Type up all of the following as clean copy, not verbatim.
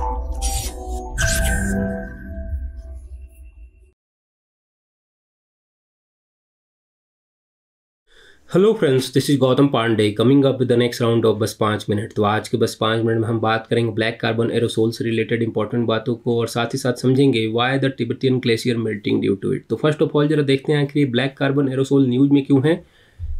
Hello friends, this is Gautam Pandey coming up with the next round of बस 5 minute. तो आज के बस 5 मिनट में हम बात करेंगे ब्लैक कार्बन एरोसोल से रिलेटेड इंपॉर्टेंट बातों को, और साथ ही साथ समझेंगे why the Tibetan glacier melting due to it. तो फर्स्ट ऑफ ऑल जरा देखते हैं कि ब्लैक कार्बन एरोसोल न्यूज में क्यों है।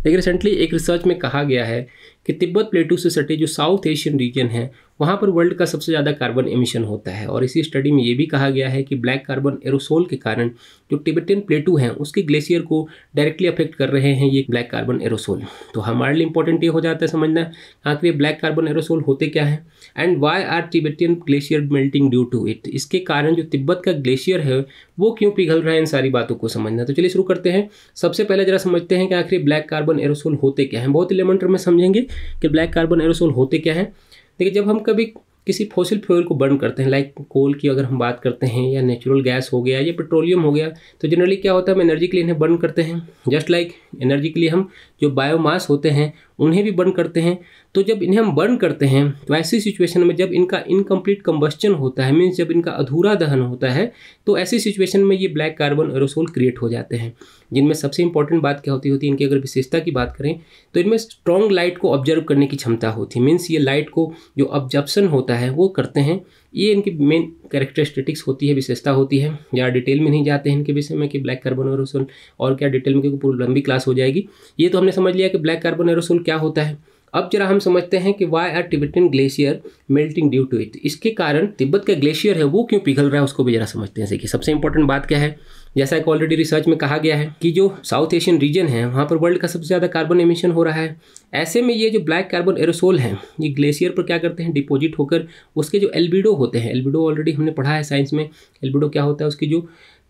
देखिए, रिसेंटली एक रिसर्च में कहा गया है कि तिब्बत प्लेटू से सटे जो साउथ एशियन रीजन है वहाँ पर वर्ल्ड का सबसे ज़्यादा कार्बन एमिशन होता है, और इसी स्टडी में ये भी कहा गया है कि ब्लैक कार्बन एरोसोल के कारण जो तिब्बतन प्लेटू हैं उसके ग्लेशियर को डायरेक्टली अफेक्ट कर रहे हैं ये ब्लैक कार्बन एरोसोल। तो हमारे लिए इंपॉर्टेंट ये हो जाता है समझना आखिर ब्लैक कार्बन एरोसोल होते क्या है and why are Tibetan glacier melting due to it. इसके कारण जो तिब्बत का ग्लेशियर है वो क्यों पिघल रहा है, इन सारी बातों को समझना। तो चलिए शुरू करते हैं। सबसे पहले जरा समझते हैं कि आखिर ब्लैक कार्बन एरोसोल होते क्या हैं। बहुत ही लेमन टर्म में समझेंगे कि ब्लैक कार्बन एरोसोल होते क्या हैं। देखिए, जब हम कभी किसी फॉसिल फ्यूल को बर्न करते हैं, लाइक कोल की अगर हम बात करते हैं या नेचुरल गैस हो गया या पेट्रोलियम हो गया, तो जनरली क्या होता है हम एनर्जी के लिए इन्हें बर्न करते हैं। जस्ट लाइक एनर्जी के लिए हम जो बायोमास होते हैं उन्हें भी बर्न करते हैं। तो जब इन्हें हम बर्न करते हैं तो ऐसी सिचुएशन में जब इनका इनकम्प्लीट कम्बस्चन होता है, मीन्स जब इनका अधूरा दहन होता है, तो ऐसी सिचुएशन में ये ब्लैक कार्बन एरोसोल क्रिएट हो जाते हैं, जिनमें सबसे इंपॉर्टेंट बात क्या होती है, इनकी अगर विशेषता की बात करें तो इनमें स्ट्रॉन्ग लाइट को ऑब्जर्व करने की क्षमता होती है। मीन्स ये लाइट को जो ऑब्जर्प्शन होता है वो करते हैं। ये इनकी मेन कैरेक्टरिस्टिक्स होती है, विशेषता होती है। या डिटेल में नहीं जाते हैं इनके विषय में कि ब्लैक कार्बन एरोसोल और क्या डिटेल में, क्योंकि पूरी लंबी क्लास हो जाएगी। ये तो हमने समझ लिया कि ब्लैक कार्बन एरोसोल क्या होता है। अब जरा हम समझते हैं कि why are Tibetan glacier melting due to it. इसके कारण तिब्बत का ग्लेशियर है वो क्यों पिघल रहा है उसको भी जरा समझते हैं। देखिए, सबसे इंपॉर्टेंट बात क्या है, जैसा कि ऑलरेडी रिसर्च में कहा गया है कि जो साउथ एशियन रीजन है वहाँ पर वर्ल्ड का सबसे ज़्यादा कार्बन एमिशन हो रहा है। ऐसे में ये जो ब्लैक कार्बन एरोसोल हैं ये ग्लेशियर पर क्या करते हैं, डिपोजिट होकर उसके जो एल्बिडो होते हैं, एल्बिडो ऑलरेडी हमने पढ़ा है साइंस में, एल्बिडो क्या होता है, उसकी जो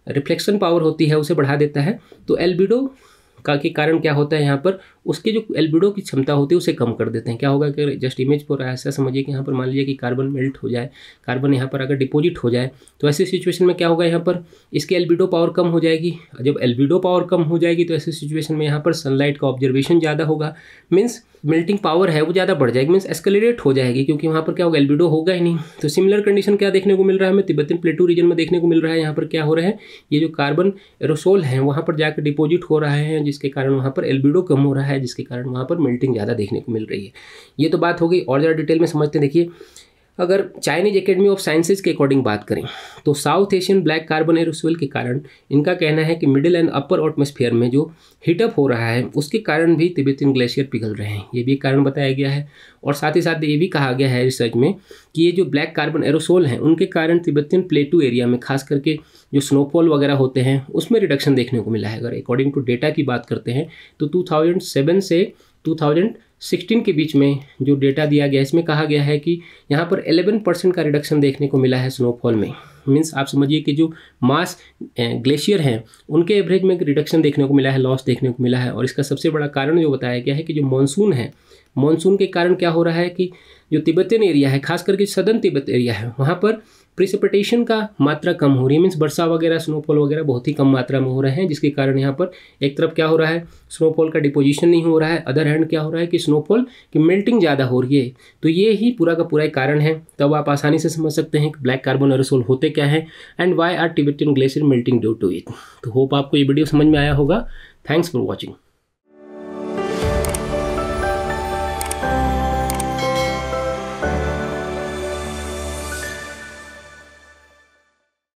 रिफ्लेक्शन पावर होती है उसे बढ़ा देता है। तो एल्बिडो का के कारण क्या होता है, यहाँ पर उसके जो एल्बिडो की क्षमता होती है उसे कम कर देते हैं। क्या होगा कि जस्ट इमेज पर ऐसा समझिए कि यहाँ पर मान लीजिए कि कार्बन मेल्ट हो जाए, कार्बन यहाँ पर अगर डिपॉजिट हो जाए तो ऐसी सिचुएशन में क्या होगा, यहाँ पर इसकी एल्बिडो पावर कम हो जाएगी। जब एल्बिडो पावर कम हो जाएगी तो ऐसी सिचुएशन में यहाँ पर सनलाइट का ऑब्जर्वेशन ज़्यादा होगा, मीन्स मेल्टिंग पावर है वो ज़्यादा बढ़ जाएगी, मीन्स एस्केलेरेट हो जाएगी, क्योंकि वहाँ पर क्या होगा, एल्बिडो होगा ही नहीं। तो सिमिलर कंडीशन क्या देखने को मिल रहा है हमें तिब्बतन प्लेटू रीजन में देखने को मिल रहा है। यहाँ पर क्या हो रहा है, ये जो कार्बन एरोसोल है वहाँ पर जाकर डिपोजिट हो रहा है, जिसके कारण वहाँ पर एल्बिडो कम हो रहा है, जिसके कारण वहाँ पर मेल्टिंग ज़्यादा देखने को मिल रही है। ये तो बात हो गई, और ज़रा डिटेल में समझते हैं। देखिए, अगर चाइनीज एकेडमी ऑफ साइंसेस के अकॉर्डिंग बात करें तो South Asian black carbon aerosol के कारण इनका कहना है कि मिडिल एंड अपर एटमॉस्फेयर में जो हीटअप हो रहा है उसके कारण भी तिब्बतन ग्लेशियर पिघल रहे हैं, ये भी एक कारण बताया गया है। और साथ ही साथ ये भी कहा गया है रिसर्च में कि ये जो ब्लैक कार्बन एरोसोल हैं उनके कारण तिब्बतन प्लेटू एरिया में खास करके जो स्नोफॉल वगैरह होते हैं उसमें रिडक्शन देखने को मिला है। अगर अकॉर्डिंग टू डेटा की बात करते हैं तो 2007 से 2016 के बीच में जो डेटा दिया गया है इसमें कहा गया है कि यहाँ पर 11% का रिडक्शन देखने को मिला है स्नोफॉल में। मीन्स आप समझिए कि जो मास ग्लेशियर हैं उनके एवरेज में रिडक्शन देखने को मिला है, लॉस देखने को मिला है। और इसका सबसे बड़ा कारण जो बताया गया है कि जो मानसून है, मानसून के कारण क्या हो रहा है कि जो तिब्बतन एरिया है, खास करके सदर्न तिब्बत एरिया है, वहाँ पर प्रेसिपिटेशन का मात्रा कम हो रही है। मीन्स वर्षा वगैरह, स्नोफॉल वगैरह बहुत ही कम मात्रा में हो रहे हैं, जिसके कारण यहाँ पर एक तरफ क्या हो रहा है, स्नोफॉल का डिपोजिशन नहीं हो रहा है, अदर हैंड क्या हो रहा है कि स्नोफॉल की मेल्टिंग ज़्यादा हो रही है। तो ये ही पूरा का पूरा कारण है। तब आप आसानी से समझ सकते हैं कि ब्लैक कार्बन एरोसोल होते क्या है and why are Tibetan glacier melting due to it. तो होप आपको ये वीडियो समझ में आया होगा। Thanks for watching.